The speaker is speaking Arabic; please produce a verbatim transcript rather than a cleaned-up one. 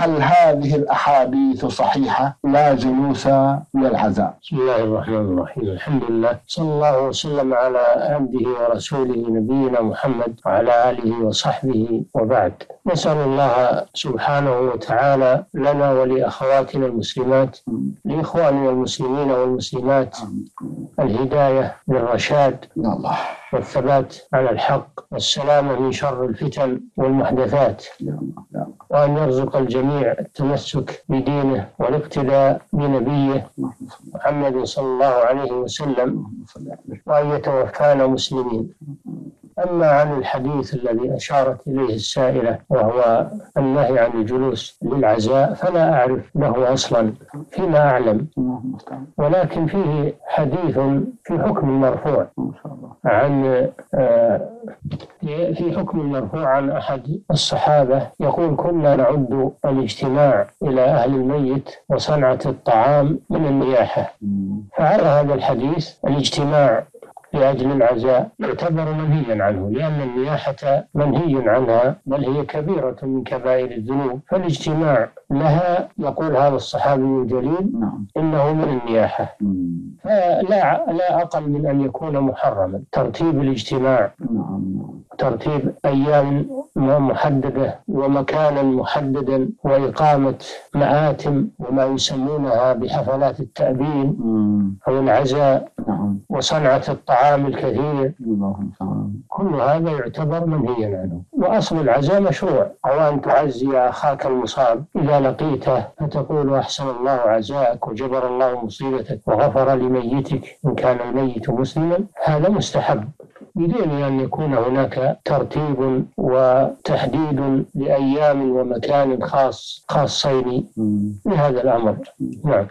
هل هذه الأحاديث صحيحة؟ لا جلوس والعزاء. بسم الله الرحمن الرحيم، الحمد لله، صلى الله وسلم على عبده ورسوله نبينا محمد وعلى آله وصحبه، وبعد. نسأل الله سبحانه وتعالى لنا ولأخواتنا المسلمات، لإخواننا المسلمين والمسلمات، الهداية للرشاد والثبات على الحق والسلامة من شر الفتن والمحدثات، وأن يرزق الجميع التمسك بدينه والاقتداء بنبيه محمد صلى الله عليه وسلم، وأن يتوفانا مسلمين. أما عن الحديث الذي أشارت إليه السائلة وهو النهي عن الجلوس للعزاء، فلا أعرف له أصلا فيما أعلم، ولكن فيه حديث في حكم المرفوع عن في حكم المرفوع عن أحد الصحابة يقول: كنا نعد الاجتماع إلى أهل الميت وصنعة الطعام من النياحة. فعلى هذا الحديث الاجتماع لأجل العزاء يعتبر منهيا عنه، لأن النياحة منهي عنها، بل هي كبيرة من كبائر الذنوب، فالاجتماع لها يقول هذا الصحابي الجليل إنه من النياحة، فلا لا أقل من أن يكون محرما. ترتيب الاجتماع، ترتيب أيام محددة ومكانا محددا، وإقامة مآتم وما يسمونها بحفلات التأبين أو العزاء، وصنعة الطعام الكثير، كل هذا يعتبر منهيا عنه. وأصل العزاء مشروع، أو أن تعزي أخاك المصاب إذا لقيته فتقول: أحسن الله عزاءك وجبر الله مصيبتك وغفر لميتك إن كان الميت مسلما. هذا مستحب بدون أن يكون هناك ترتيب وتحديد لأيام ومكان خاص خاصين لهذا الأمر. نعم.